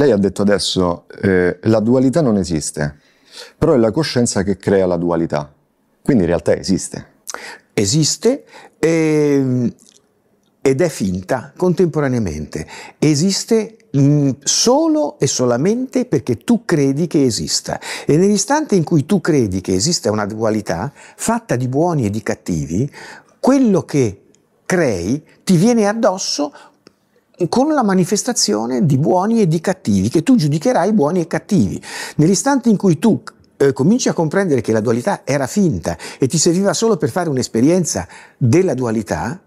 Lei ha detto adesso la dualità non esiste, però è la coscienza che crea la dualità, quindi in realtà esiste. Esiste ed è finta contemporaneamente. Esiste solo e solamente perché tu credi che esista, e nell'istante in cui tu credi che esista una dualità fatta di buoni e di cattivi, quello che crei ti viene addosso con la manifestazione di buoni e di cattivi, che tu giudicherai buoni e cattivi. Nell'istante in cui tu cominci a comprendere che la dualità era finta e ti serviva solo per fare un'esperienza della dualità,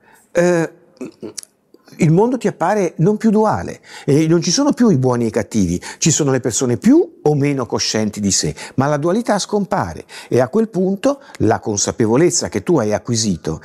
il mondo ti appare non più duale, e non ci sono più i buoni e i cattivi, ci sono le persone più o meno coscienti di sé, ma la dualità scompare, e a quel punto la consapevolezza che tu hai acquisito,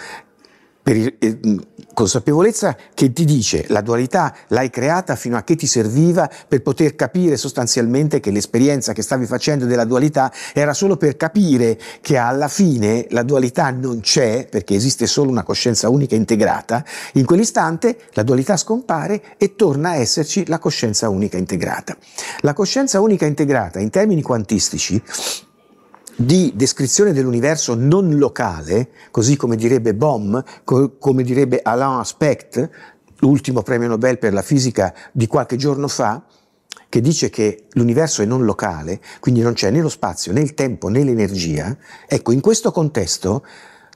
consapevolezza che ti dice la dualità l'hai creata fino a che ti serviva per poter capire sostanzialmente che l'esperienza che stavi facendo della dualità era solo per capire che alla fine la dualità non c'è, perché esiste solo una coscienza unica integrata. In quell'istante la dualità scompare e torna a esserci la coscienza unica integrata. La coscienza unica integrata, in termini quantistici di descrizione dell'universo non locale, così come direbbe Bohm, come direbbe Alain Aspect, l'ultimo premio Nobel per la fisica di qualche giorno fa, che dice che l'universo è non locale, quindi non c'è né lo spazio, né il tempo, né l'energia. Ecco, in questo contesto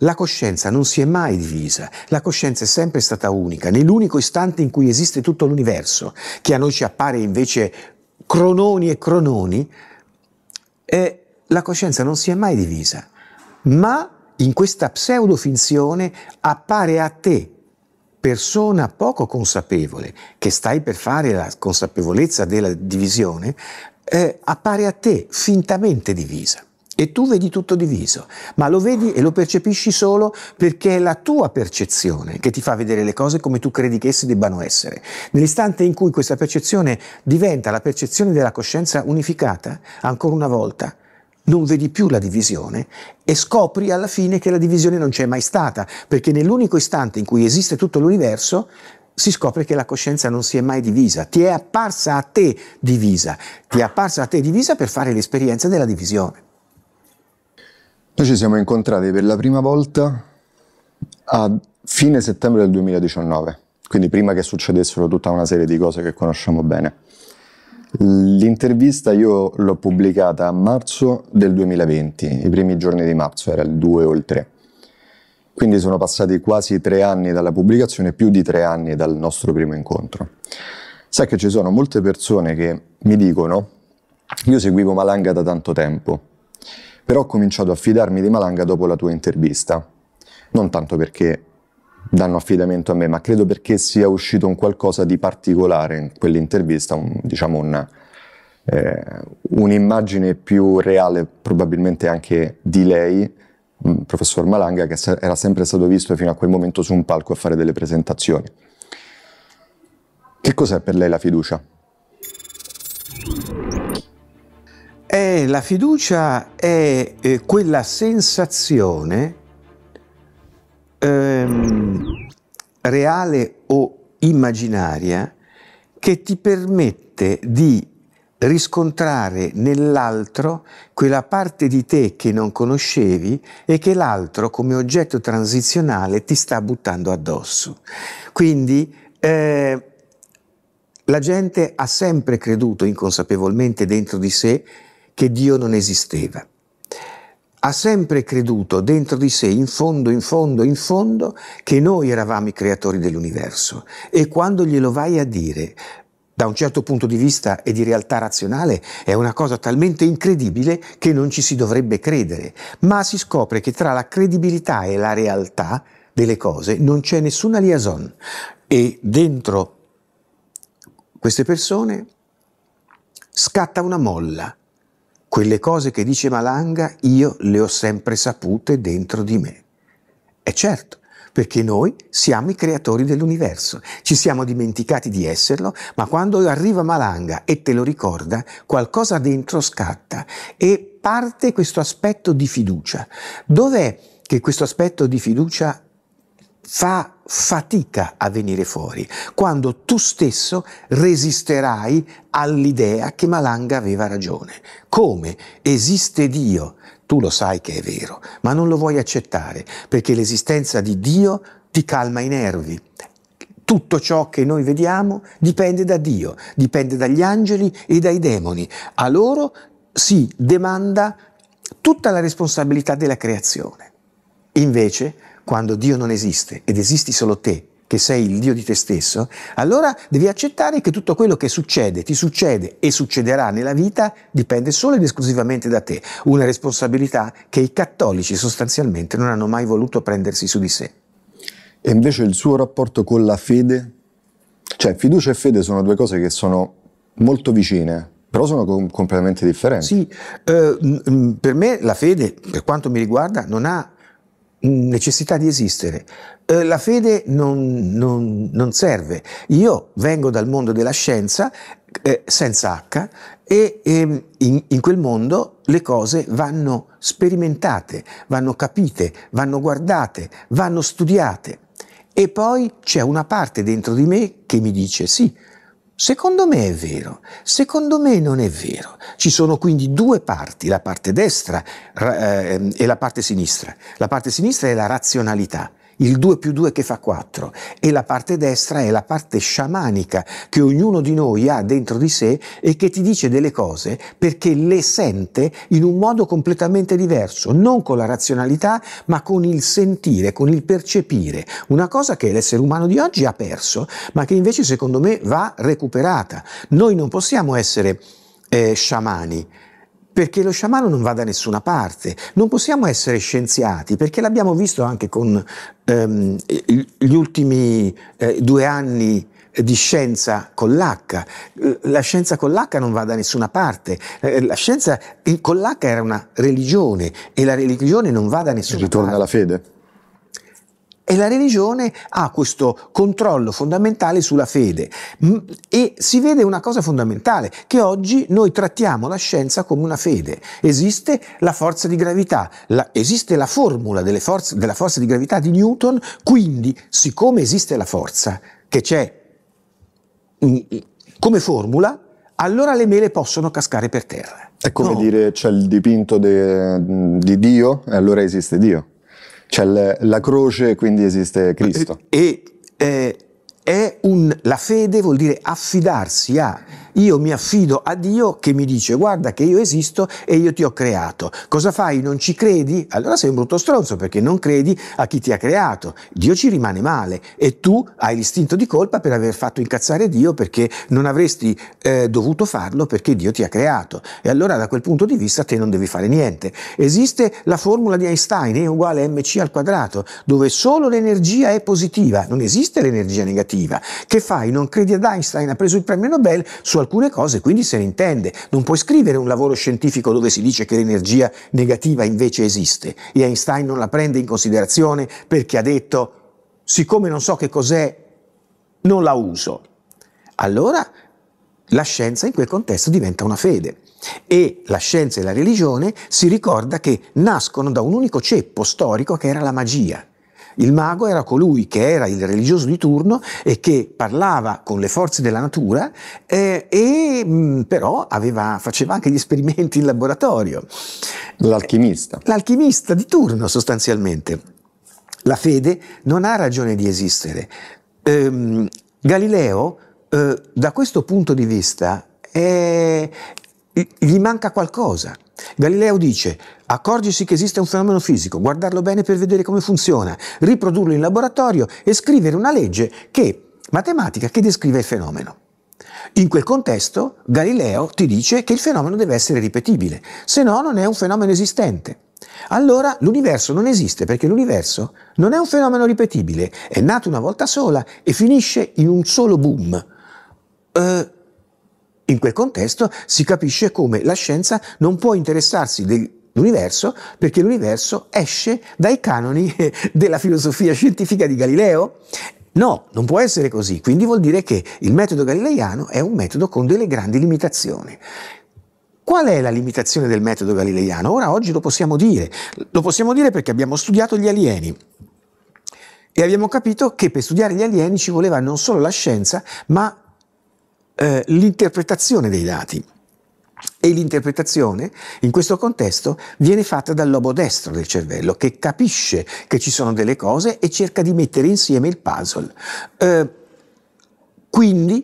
la coscienza non si è mai divisa, la coscienza è sempre stata unica, nell'unico istante in cui esiste tutto l'universo, che a noi ci appare invece crononi e crononi, la coscienza non si è mai divisa, ma in questa pseudofinzione appare a te, persona poco consapevole, che stai per fare la consapevolezza della divisione, appare a te fintamente divisa. E tu vedi tutto diviso, ma lo vedi e lo percepisci solo perché è la tua percezione che ti fa vedere le cose come tu credi che esse debbano essere. Nell'istante in cui questa percezione diventa la percezione della coscienza unificata, ancora una volta, non vedi più la divisione e scopri alla fine che la divisione non c'è mai stata, perché nell'unico istante in cui esiste tutto l'universo si scopre che la coscienza non si è mai divisa, ti è apparsa a te divisa, ti è apparsa a te divisa per fare l'esperienza della divisione. Noi ci siamo incontrati per la prima volta a fine settembre del 2019, quindi prima che succedessero tutta una serie di cose che conosciamo bene. L'intervista io l'ho pubblicata a marzo del 2020, i primi giorni di marzo, era il 2 o il 3. Quindi sono passati quasi 3 anni dalla pubblicazione, più di 3 anni dal nostro primo incontro. Sai che ci sono molte persone che mi dicono, io seguivo Malanga da tanto tempo, però ho cominciato a fidarmi di Malanga dopo la tua intervista. Non tanto perché danno affidamento a me, ma credo perché sia uscito un qualcosa di particolare in quell'intervista, un'immagine più reale probabilmente anche di lei, professor Malanga, che era sempre stato visto fino a quel momento su un palco a fare delle presentazioni. Che cos'è per lei la fiducia? La fiducia è quella sensazione reale o immaginaria che ti permette di riscontrare nell'altro quella parte di te che non conoscevi e che l'altro come oggetto transizionale ti sta buttando addosso. Quindi la gente ha sempre creduto inconsapevolmente dentro di sé che Dio non esisteva. Ha sempre creduto dentro di sé, in fondo, che noi eravamo i creatori dell'universo. E quando glielo vai a dire, da un certo punto di vista e di realtà razionale, è una cosa talmente incredibile che non ci si dovrebbe credere. Ma si scopre che tra la credibilità e la realtà delle cose non c'è nessuna liaison. E dentro queste persone scatta una molla. Quelle cose che dice Malanga io le ho sempre sapute dentro di me. È certo, perché noi siamo i creatori dell'universo, ci siamo dimenticati di esserlo, ma quando arriva Malanga e te lo ricorda, qualcosa dentro scatta e parte questo aspetto di fiducia. Dov'è che questo aspetto di fiducia fa fatica a venire fuori, quando tu stesso resisterai all'idea che Malanga aveva ragione. Come? Esiste Dio. Tu lo sai che è vero, ma non lo vuoi accettare, perché l'esistenza di Dio ti calma i nervi. Tutto ciò che noi vediamo dipende da Dio, dipende dagli angeli e dai demoni. A loro si demanda tutta la responsabilità della creazione. Invece, quando Dio non esiste ed esisti solo te, che sei il Dio di te stesso, allora devi accettare che tutto quello che succede, ti succede e succederà nella vita dipende solo ed esclusivamente da te. Una responsabilità che i cattolici sostanzialmente non hanno mai voluto prendersi su di sé. E invece il suo rapporto con la fede? Cioè, fiducia e fede sono due cose che sono molto vicine, però sono completamente differenti. Sì, per me la fede, per quanto mi riguarda, non ha necessità di esistere. La fede non serve. Io vengo dal mondo della scienza, senza H, e in quel mondo le cose vanno sperimentate, vanno capite, vanno guardate, vanno studiate. E poi c'è una parte dentro di me che mi dice sì, secondo me è vero, secondo me non è vero. Ci sono quindi due parti, la parte destra e la parte sinistra. La parte sinistra è la razionalità, il 2 più 2 che fa 4, e la parte destra è la parte sciamanica che ognuno di noi ha dentro di sé e che ti dice delle cose perché le sente in un modo completamente diverso, non con la razionalità ma con il sentire, con il percepire, una cosa che l'essere umano di oggi ha perso ma che invece secondo me va recuperata. Noi non possiamo essere sciamani, perché lo sciamano non va da nessuna parte, non possiamo essere scienziati, perché l'abbiamo visto anche con gli ultimi 2 anni di scienza con l'H. La scienza con l'H non va da nessuna parte, la scienza con l'H era una religione e la religione non va da nessuna parte. Ritorna alla fede. E la religione ha questo controllo fondamentale sulla fede e si vede una cosa fondamentale, che oggi noi trattiamo la scienza come una fede. Esiste la forza di gravità, esiste la formula della forza di gravità di Newton, quindi siccome esiste la forza che c'è come formula, allora le mele possono cascare per terra. È come dire c'è il dipinto di Dio e allora esiste Dio. C'è la croce, quindi esiste Cristo. La fede vuol dire affidarsi a... Io mi affido a Dio che mi dice guarda che io esisto e io ti ho creato. Cosa fai? Non ci credi? Allora sei un brutto stronzo perché non credi a chi ti ha creato. Dio ci rimane male e tu hai l'istinto di colpa per aver fatto incazzare Dio perché non avresti dovuto farlo perché Dio ti ha creato. E allora da quel punto di vista te non devi fare niente. Esiste la formula di Einstein, E uguale a mc al quadrato, dove solo l'energia è positiva, non esiste l'energia negativa. Che fai? Non credi ad Einstein? Ha preso il premio Nobel su alcune cose, quindi se ne intende. Non puoi scrivere un lavoro scientifico dove si dice che l'energia negativa invece esiste e Einstein non la prende in considerazione perché ha detto siccome non so che cos'è non la uso. Allora la scienza in quel contesto diventa una fede e la scienza e la religione si ricorda che nascono da un unico ceppo storico che era la magia. Il mago era colui che era il religioso di turno e che parlava con le forze della natura però faceva anche gli esperimenti in laboratorio. L'alchimista. L'alchimista di turno sostanzialmente. La fede non ha ragione di esistere. Galileo da questo punto di vista gli manca qualcosa. Galileo dice accorgersi che esiste un fenomeno fisico, guardarlo bene per vedere come funziona, riprodurlo in laboratorio e scrivere una legge matematica che descrive il fenomeno. In quel contesto Galileo ti dice che il fenomeno deve essere ripetibile, se no non è un fenomeno esistente. Allora l'universo non esiste perché l'universo non è un fenomeno ripetibile, è nato una volta sola e finisce in un solo boom. In quel contesto si capisce come la scienza non può interessarsi dell'universo perché l'universo esce dai canoni della filosofia scientifica di Galileo. No, non può essere così, quindi vuol dire che il metodo galileiano è un metodo con delle grandi limitazioni. Qual è la limitazione del metodo galileiano? Ora oggi lo possiamo dire perché abbiamo studiato gli alieni. E abbiamo capito che per studiare gli alieni ci voleva non solo la scienza, ma l'interpretazione dei dati. E l'interpretazione, in questo contesto, viene fatta dal lobo destro del cervello, che capisce che ci sono delle cose e cerca di mettere insieme il puzzle. Quindi,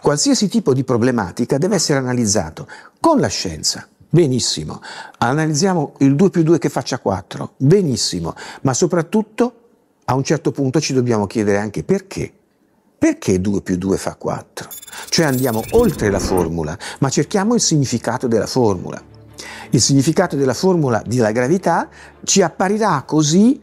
qualsiasi tipo di problematica deve essere analizzato con la scienza. Benissimo. Analizziamo il 2 più 2 che faccia 4. Benissimo. Ma soprattutto, a un certo punto ci dobbiamo chiedere anche perché. Perché 2 più 2 fa 4? Cioè andiamo oltre la formula, ma cerchiamo il significato della formula. Il significato della formula della gravità ci apparirà così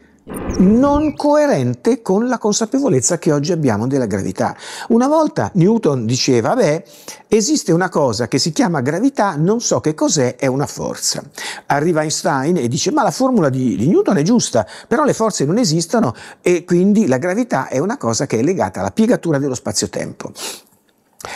non coerente con la consapevolezza che oggi abbiamo della gravità. Una volta Newton diceva, beh, esiste una cosa che si chiama gravità, non so che cos'è, è una forza. Arriva Einstein e dice, ma la formula di Newton è giusta, però le forze non esistono e quindi la gravità è una cosa che è legata alla piegatura dello spazio-tempo.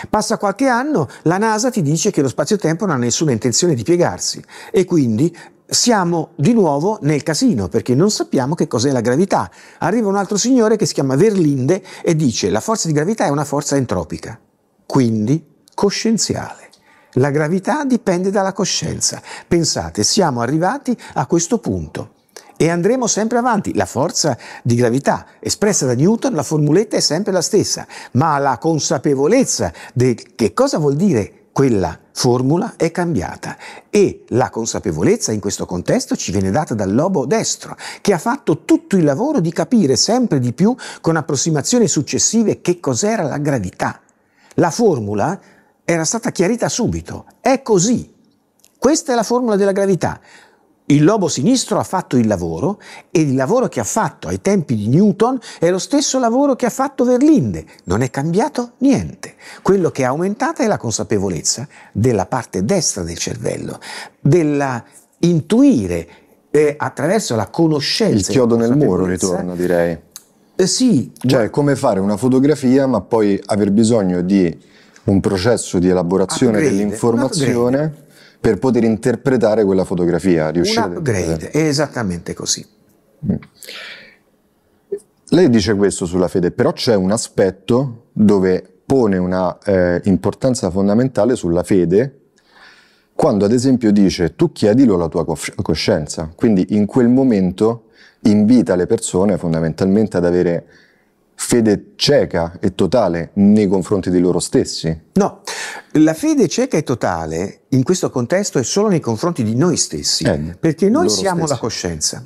Passa qualche anno, la NASA ti dice che lo spazio-tempo non ha nessuna intenzione di piegarsi e quindi siamo di nuovo nel casino perché non sappiamo che cos'è la gravità. Arriva un altro signore che si chiama Verlinde e dice la forza di gravità è una forza entropica, quindi coscienziale. La gravità dipende dalla coscienza. Pensate, siamo arrivati a questo punto e andremo sempre avanti. La forza di gravità espressa da Newton, la formuletta è sempre la stessa, ma la consapevolezza di che cosa vuol dire quella formula è cambiata e la consapevolezza in questo contesto ci viene data dal lobo destro che ha fatto tutto il lavoro di capire sempre di più con approssimazioni successive che cos'era la gravità. La formula era stata chiarita subito, è così, questa è la formula della gravità. Il lobo sinistro ha fatto il lavoro e il lavoro che ha fatto ai tempi di Newton è lo stesso lavoro che ha fatto Verlinde, non è cambiato niente. Quello che è aumentata è la consapevolezza della parte destra del cervello, dell'intuire attraverso la conoscenza. Il chiodo nel muro ritorna, direi. Sì. Cioè è come fare una fotografia ma poi aver bisogno di un processo di elaborazione dell'informazione per poter interpretare quella fotografia. Riuscire un upgrade, è esattamente così. Lei dice questo sulla fede, però c'è un aspetto dove pone una importanza fondamentale sulla fede, quando ad esempio dice tu chiedilo alla tua coscienza, quindi in quel momento invita le persone fondamentalmente ad avere fede cieca e totale nei confronti di loro stessi. No, la fede cieca e totale in questo contesto è solo nei confronti di noi stessi, perché noi siamo la coscienza.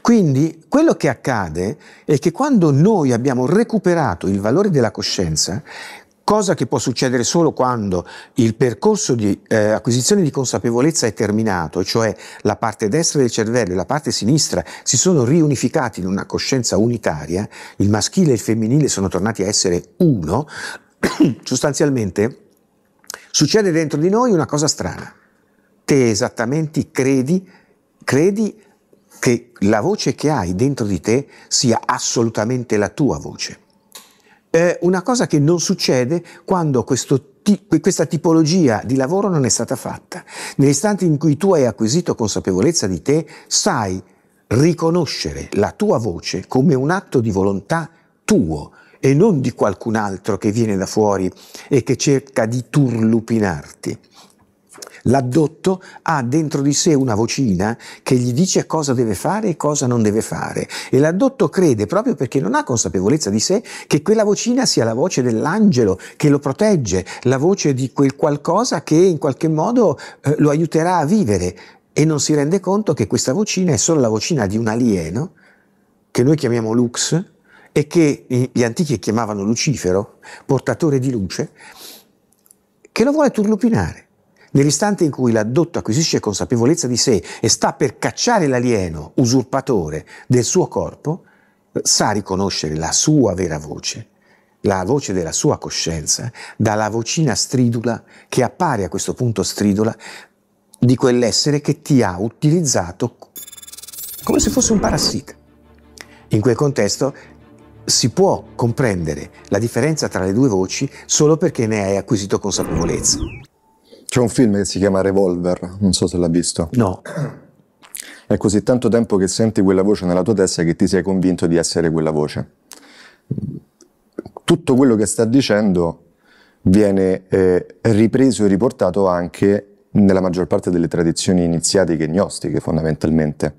Quindi quello che accade è che quando noi abbiamo recuperato il valore della coscienza, cosa che può succedere solo quando il percorso di acquisizione di consapevolezza è terminato, cioè la parte destra del cervello e la parte sinistra si sono riunificati in una coscienza unitaria, il maschile e il femminile sono tornati a essere uno, sostanzialmente succede dentro di noi una cosa strana. Te esattamente credi che la voce che hai dentro di te sia assolutamente la tua voce. È una cosa che non succede quando questa tipologia di lavoro non è stata fatta. Nell'istante in cui tu hai acquisito consapevolezza di te, sai riconoscere la tua voce come un atto di volontà tuo e non di qualcun altro che viene da fuori e che cerca di turlupinarti. L'addotto ha dentro di sé una vocina che gli dice cosa deve fare e cosa non deve fare e l'addotto crede, proprio perché non ha consapevolezza di sé, che quella vocina sia la voce dell'angelo che lo protegge, la voce di quel qualcosa che in qualche modo lo aiuterà a vivere, e non si rende conto che questa vocina è solo la vocina di un alieno che noi chiamiamo Lux e che gli antichi chiamavano Lucifero, portatore di luce, che lo vuole turlupinare. Nell'istante in cui l'addotto acquisisce consapevolezza di sé e sta per cacciare l'alieno usurpatore del suo corpo, sa riconoscere la sua vera voce, la voce della sua coscienza, dalla vocina stridula che appare a questo punto stridula di quell'essere che ti ha utilizzato come se fosse un parassita. In quel contesto si può comprendere la differenza tra le due voci solo perché ne hai acquisito consapevolezza. C'è un film che si chiama Revolver, non so se l'ha visto. No. È così tanto tempo che senti quella voce nella tua testa che ti sei convinto di essere quella voce. tutto quello che sta dicendo viene ripreso e riportato anche nella maggior parte delle tradizioni iniziatiche e gnostiche, fondamentalmente.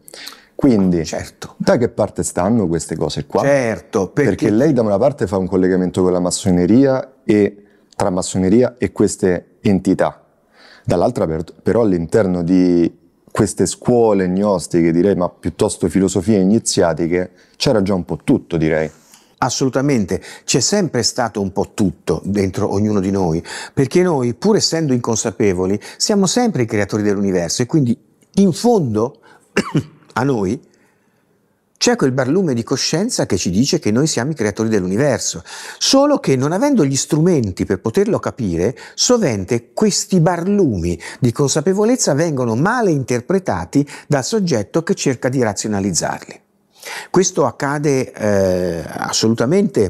Quindi, certo, da che parte stanno queste cose qua? Certo, perché lei da una parte fa un collegamento con la massoneria e tra massoneria e queste entità, dall'altra però all'interno di queste scuole gnostiche, direi, ma piuttosto filosofie iniziatiche, c'era già un po' tutto, direi. Assolutamente, c'è sempre stato un po' tutto dentro ognuno di noi, perché noi, pur essendo inconsapevoli, siamo sempre i creatori dell'universo e quindi in fondo a noi c'è quel barlume di coscienza che ci dice che noi siamo i creatori dell'universo, solo che non avendo gli strumenti per poterlo capire, sovente questi barlumi di consapevolezza vengono male interpretati dal soggetto che cerca di razionalizzarli. Questo accade assolutamente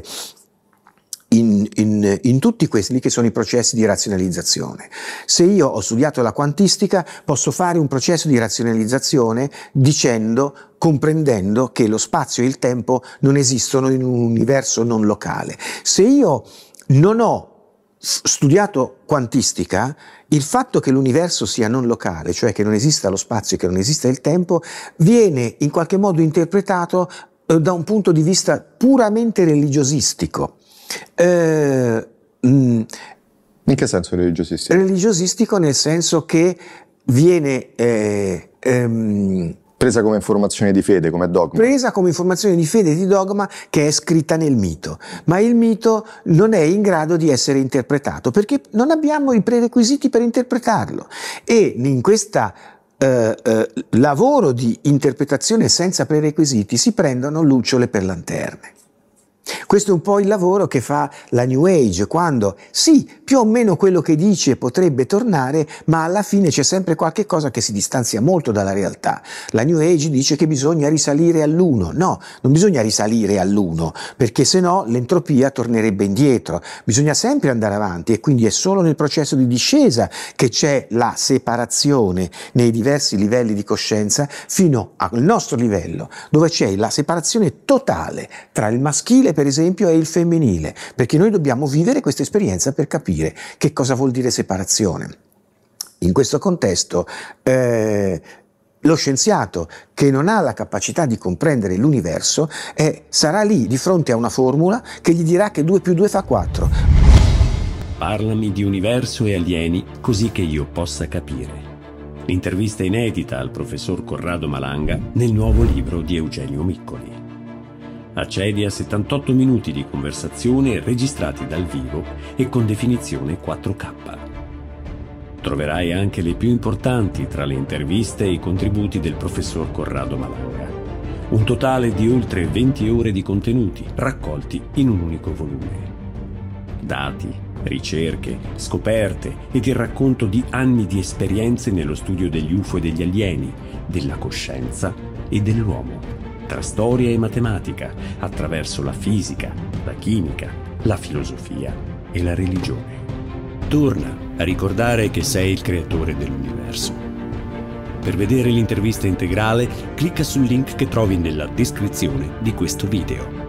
in tutti questi che sono i processi di razionalizzazione. Se io ho studiato la quantistica, posso fare un processo di razionalizzazione dicendo, comprendendo che lo spazio e il tempo non esistono in un universo non locale. Se io non ho studiato quantistica, il fatto che l'universo sia non locale, cioè che non esista lo spazio e che non esista il tempo, viene in qualche modo interpretato da un punto di vista puramente religiosistico. In che senso religiosistico? Religiosistico nel senso che viene presa come informazione di fede, come dogma. Presa come informazione di fede e di dogma che è scritta nel mito. Ma il mito non è in grado di essere interpretato perché non abbiamo i prerequisiti per interpretarlo. E in questo lavoro di interpretazione senza prerequisiti si prendono lucciole per lanterne. Questo è un po' il lavoro che fa la New Age, quando sì, più o meno quello che dice potrebbe tornare, ma alla fine c'è sempre qualche cosa che si distanzia molto dalla realtà. La New Age dice che bisogna risalire all'uno. No, non bisogna risalire all'uno, perché sennò l'entropia tornerebbe indietro. Bisogna sempre andare avanti e quindi è solo nel processo di discesa che c'è la separazione nei diversi livelli di coscienza fino al nostro livello, dove c'è la separazione totale tra il maschile, per esempio, è il femminile, perché noi dobbiamo vivere questa esperienza per capire che cosa vuol dire separazione. In questo contesto lo scienziato che non ha la capacità di comprendere l'universo sarà lì di fronte a una formula che gli dirà che 2 più 2 fa 4. Parlami di universo e alieni così che io possa capire. L'intervista inedita al professor Corrado Malanga nel nuovo libro di Eugenio Miccoli. Accedi a 78 minuti di conversazione registrati dal vivo e con definizione 4K. Troverai anche le più importanti tra le interviste e i contributi del professor Corrado Malanga. Un totale di oltre 20 ore di contenuti raccolti in un unico volume. Dati, ricerche, scoperte ed il racconto di anni di esperienze nello studio degli UFO e degli alieni, della coscienza e dell'uomo. Tra storia e matematica, attraverso la fisica, la chimica, la filosofia e la religione. Torna a ricordare che sei il creatore dell'universo. Per vedere l'intervista integrale, clicca sul link che trovi nella descrizione di questo video.